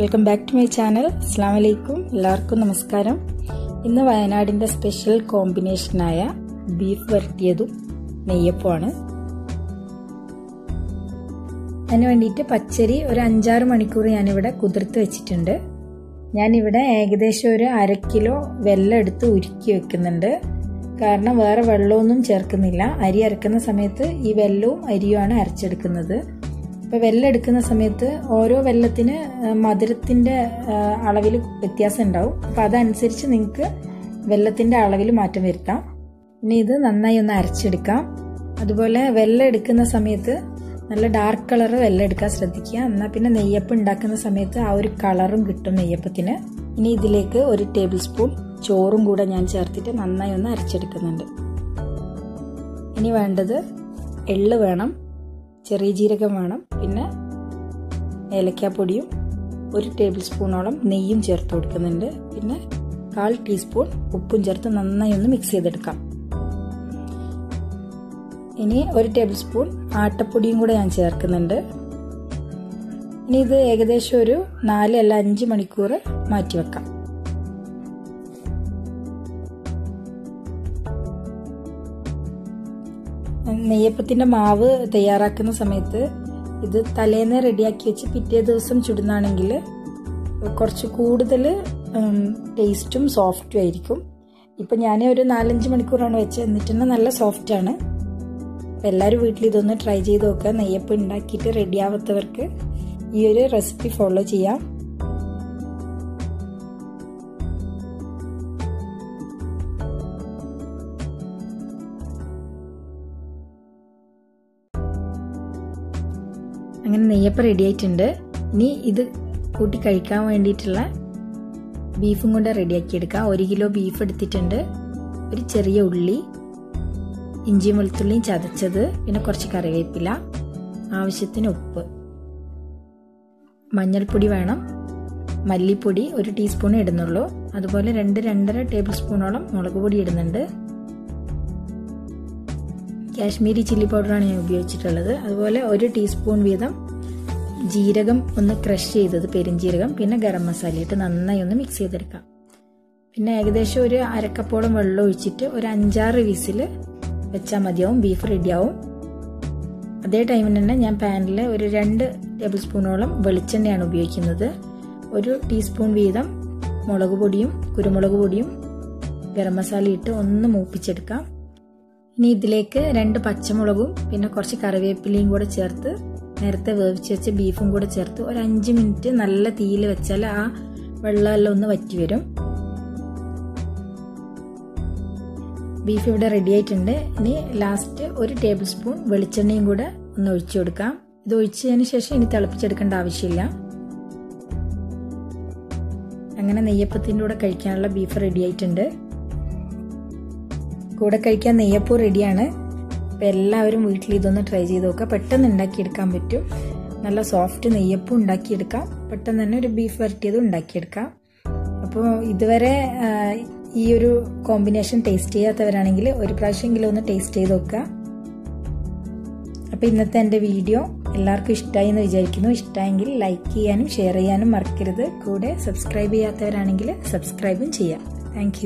Welcome back to my channel. Assalamu alaikum. Ellarkum namaskaram. Innu Vayanadinte special combination aaya beef vartiyadum neyyappam. Annu venditte pachari oru 5-6 manikkoor njan ivide kudirthu vechittunde. Njan ivide ekadesham oru 1/2 kilo vellam eduthu urikki vekkunnunde. കാരണം വേറെ വെള്ളമൊന്നും ചേർക്കുന്നില്ല. അരി അരക്കുന്ന സമയത്ത് ഈ വെല്ലവും അരിയുമാണ് അരച്ചെടുക്കുന്നത്. അപ്പോൾ വെല്ലം എടുക്കുന്ന സമയത്ത് ഓരോ വെല്ലത്തിന് മധുരത്തിന്റെ അളവിൽ വ്യത്യാസം ഉണ്ടാവും. അപ്പോൾ അതനുസരിച്ച് നിങ്ങൾക്ക് വെല്ലത്തിന്റെ അളവിൽ മാറ്റം വരുത്താം. ഇനി ഇത് നന്നായി ഒന്ന് അരച്ചെടുക്കാം. അതുപോലെ വെല്ലം എടുക്കുന്ന സമയത്ത് നല്ല ഡാർക്ക് കളർ വെല്ലം എടുക്കാൻ ശ്രദ്ധിക്കുക. എന്നാൽ പിന്നെ നെയ്യപ്പം ഉണ്ടാക്കുന്ന സമയത്ത് ആ ഒരു കളറും കിട്ടും നെയ്യപ്പത്തിന്. ഇനി ഇതിലേക്ക് ഒരു ടേബിൾ സ്പൂൺ ചോറും കൂടെ ഞാൻ ചേർത്തിട്ട് നന്നായി ഒന്ന് അരച്ചെടുക്കുന്നുണ്ട്. ഇനി വേണ്ടത് എള്ള് വേണം, ചെറിയ ജീരകം വേണം, പിന്നെ ഏലക്കാപ്പൊടിയും ഒരു ടേബിൾ സ്പൂണോളം നെയ്യും ചേർത്ത് കൊടുക്കുന്നുണ്ട്. പിന്നെ 1/4 ടീസ്പൂൺ ഉപ്പും ചേർത്ത് നന്നായി ഒന്ന് മിക്സ് ചെയ്തെടുക്കാം. ഇനി 1 ടേബിൾ സ്പൂൺ ആട്ടപ്പൊടിയും കൂടെ ഞാൻ ചേർക്കുന്നുണ്ട്. ഇനി ഇത് ഏകദേശം ഒരു 4 അല്ല 5 മണിക്കൂർ മാറ്റിവെക്കാം. നെയ്യപ്പത്തിൻ്റെ മാവ് തയ്യാറാക്കുന്ന സമയത്ത് ഇത് തലേന്ന് റെഡിയാക്കി വെച്ച് പിറ്റേ ദിവസം ചുടുന്നാണെങ്കിൽ കുറച്ച് കൂടുതൽ ടേസ്റ്റും സോഫ്റ്റും ആയിരിക്കും. ഇപ്പം ഞാൻ ഒരു 4-5 മണിക്കൂറാണ് വെച്ചത്, എന്നിട്ട് തന്നെ നല്ല സോഫ്റ്റാണ്. അപ്പം എല്ലാവരും വീട്ടിൽ ഇതൊന്ന് ട്രൈ ചെയ്ത് നോക്കുക. നെയ്യപ്പം ഉണ്ടാക്കിയിട്ട് റെഡിയാവാത്തവർക്ക് ഈ ഒരു റെസിപ്പി ഫോളോ ചെയ്യാം. അങ്ങനെ നെയ്യപ്പം റെഡി ആയിട്ടുണ്ട്. ഇനി ഇത് കൂട്ടി കഴിക്കാൻ വേണ്ടിയിട്ടുള്ള ബീഫും കൊണ്ട് റെഡിയാക്കിയെടുക്കാം. 1 കിലോ ബീഫ് എടുത്തിട്ടുണ്ട്, ഒരു ചെറിയ ഉള്ളി, ഇഞ്ചിയും വെളുത്തുള്ളിയും ചതച്ചത്, പിന്നെ കുറച്ച് കറിവേപ്പില, ആവശ്യത്തിന് ഉപ്പ്, മഞ്ഞൾപ്പൊടി വേണം, മല്ലിപ്പൊടി 1 ടീസ്പൂൺ ഇടുന്നുള്ളൂ. അതുപോലെ 2-2½ ടേബിൾ സ്പൂണോളം മുളക് പൊടി ഇടുന്നുണ്ട്. കാശ്മീരി ചില്ലി പൗഡറാണ് ഞാൻ ഉപയോഗിച്ചിട്ടുള്ളത്. അതുപോലെ 1 ടീസ്പൂൺ വീതം ജീരകം ഒന്ന് ക്രഷ് ചെയ്തത്, പെരുംജീരകം, പിന്നെ ഗരം മസാല ഇട്ട് നന്നായി ഒന്ന് മിക്സ് ചെയ്തെടുക്കാം. പിന്നെ ഏകദേശം ഒരു 1/2 കപ്പോളം വെള്ളം ഒഴിച്ചിട്ട് ഒരു 5-6 വിസിൽ വെച്ചാൽ മതിയാവും, ബീഫ് റെഡിയാവും. അതേ ടൈമിന് തന്നെ ഞാൻ പാനിൽ ഒരു 2 ടേബിൾ സ്പൂണോളം വെളിച്ചെണ്ണയാണ് ഉപയോഗിക്കുന്നത്. 1 ടീസ്പൂൺ വീതം മുളക് പൊടിയും കുരുമുളക് പൊടിയും ഗരം മസാല ഇട്ട് ഒന്ന് മൂപ്പിച്ചെടുക്കാം. ഇനി ഇതിലേക്ക് 2 പച്ചമുളകും പിന്നെ കുറച്ച് കറിവേപ്പിലയും കൂടെ ചേർത്ത് നേരത്തെ വേവിച്ച് വെച്ച ബീഫും കൂടെ ചേർത്ത് ഒരു 5 മിനിറ്റ് നല്ല തീയിൽ വെച്ചാൽ ആ വെള്ളമെല്ലാം ഒന്ന് വറ്റി വരും. ബീഫ് ഇവിടെ റെഡി ആയിട്ടുണ്ട്. ഇനി ലാസ്റ്റ് 1 ടേബിൾ സ്പൂൺ വെളിച്ചെണ്ണയും കൂടെ ഒന്ന് ഒഴിച്ചു കൊടുക്കാം. ഇത് ഒഴിച്ചതിന് ശേഷം ഇനി തിളപ്പിച്ചെടുക്കേണ്ട ആവശ്യമില്ല. അങ്ങനെ നെയ്യപ്പത്തിൻ്റെ കൂടെ കഴിക്കാനുള്ള ബീഫ് റെഡി ആയിട്ടുണ്ട്. കൂടെ കഴിക്കാൻ നെയ്യപ്പം റെഡിയാണ്. അപ്പോൾ എല്ലാവരും വീട്ടിൽ ഇതൊന്ന് ട്രൈ ചെയ്ത് നോക്കുക. പെട്ടെന്ന് ഉണ്ടാക്കിയെടുക്കാൻ പറ്റും. നല്ല സോഫ്റ്റ് നെയ്യപ്പം ഉണ്ടാക്കിയെടുക്കാം. പെട്ടെന്ന് തന്നെ ഒരു ബീഫ് വരട്ടിയത് ഉണ്ടാക്കിയെടുക്കാം. അപ്പോൾ ഇതുവരെ ഈ ഒരു കോമ്പിനേഷൻ ടേസ്റ്റ് ചെയ്യാത്തവരാണെങ്കിൽ ഒരു പ്രാവശ്യമെങ്കിലും ഒന്ന് ടേസ്റ്റ് ചെയ്ത് നോക്കുക. അപ്പോൾ ഇന്നത്തെ എൻ്റെ വീഡിയോ എല്ലാവർക്കും ഇഷ്ടമായി എന്ന് വിചാരിക്കുന്നു. ഇഷ്ടമായെങ്കിൽ ലൈക്ക് ചെയ്യാനും ഷെയർ ചെയ്യാനും മറക്കരുത്. കൂടെ സബ്സ്ക്രൈബ് ചെയ്യാത്തവരാണെങ്കിൽ സബ്സ്ക്രൈബും ചെയ്യാം. താങ്ക്